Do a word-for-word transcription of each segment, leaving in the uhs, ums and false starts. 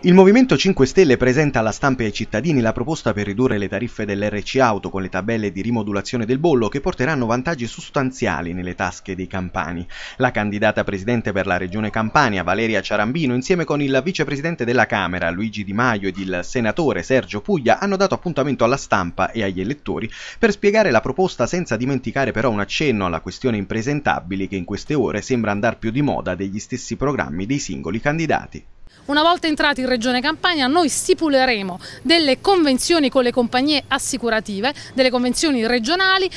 Il Movimento cinque Stelle presenta alla stampa e ai cittadini la proposta per ridurre le tariffe dell'erre ci Auto con le tabelle di rimodulazione del bollo che porteranno vantaggi sostanziali nelle tasche dei campani. La candidata presidente per la regione Campania, Valeria Ciarambino, insieme con il vicepresidente della Camera, Luigi Di Maio, ed il senatore Sergio Puglia, hanno dato appuntamento alla stampa e agli elettori per spiegare la proposta senza dimenticare però un accenno alla questione impresentabili che in queste ore sembra andar più di moda degli stessi programmi dei singoli candidati. Una volta entrati in Regione Campania noi stipuleremo delle convenzioni con le compagnie assicurative, delle convenzioni regionali eh,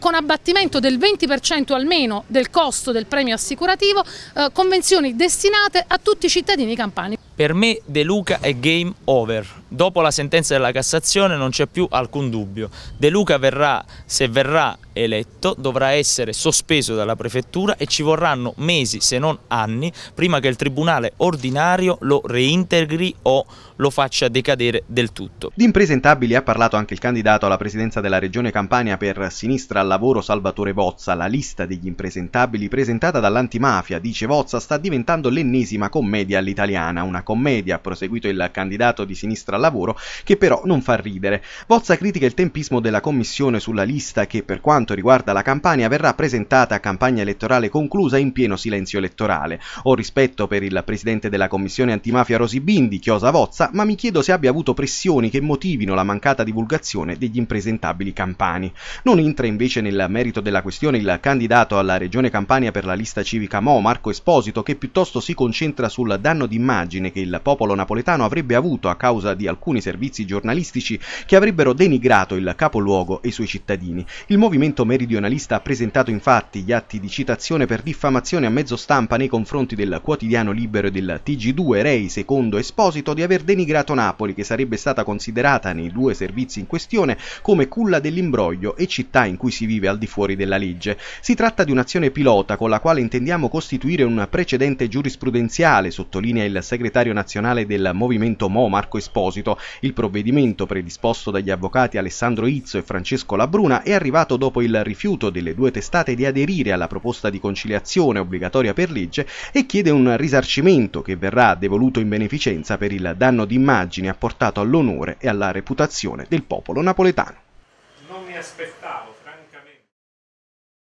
con abbattimento del venti per cento almeno del costo del premio assicurativo, eh, convenzioni destinate a tutti i cittadini campani. Per me De Luca è game over, dopo la sentenza della Cassazione non c'è più alcun dubbio. De Luca verrà, se verrà eletto, dovrà essere sospeso dalla prefettura e ci vorranno mesi se non anni prima che il tribunale ordinario lo reintegri o lo faccia decadere del tutto. Di impresentabili ha parlato anche il candidato alla presidenza della regione Campania per Sinistra al Lavoro Salvatore Vozza. La lista degli impresentabili presentata dall'antimafia, dice Vozza, sta diventando l'ennesima commedia all'italiana, una commedia, ha proseguito il candidato di Sinistra al Lavoro, che però non fa ridere. Vozza critica il tempismo della commissione sulla lista che, per quanto riguarda la Campania, verrà presentata a campagna elettorale conclusa in pieno silenzio elettorale. Ho rispetto per il presidente della commissione antimafia Rosi Bindi, chiosa Vozza, ma mi chiedo se abbia avuto pressioni che motivino la mancata divulgazione degli impresentabili campani. Non entra invece nel merito della questione il candidato alla regione Campania per la lista civica Mo, Marco Esposito, che piuttosto si concentra sul danno d'immagine che il popolo napoletano avrebbe avuto a causa di alcuni servizi giornalistici che avrebbero denigrato il capoluogo e i suoi cittadini. Il movimento meridionalista ha presentato infatti gli atti di citazione per diffamazione a mezzo stampa nei confronti del quotidiano Libero e del ti gi due Rai, secondo Esposito, di aver denigrato Napoli, che sarebbe stata considerata nei due servizi in questione come culla dell'imbroglio e città in cui si vive al di fuori della legge. Si tratta di un'azione pilota con la quale intendiamo costituire un precedente giurisprudenziale, sottolinea il segretario nazionale del Movimento Mo Marco Esposito. Il provvedimento, predisposto dagli avvocati Alessandro Izzo e Francesco Labruna, è arrivato dopo il rifiuto delle due testate di aderire alla proposta di conciliazione obbligatoria per legge e chiede un risarcimento che verrà devoluto in beneficenza per il danno d'immagine apportato all'onore e alla reputazione del popolo napoletano. Non mi aspettavo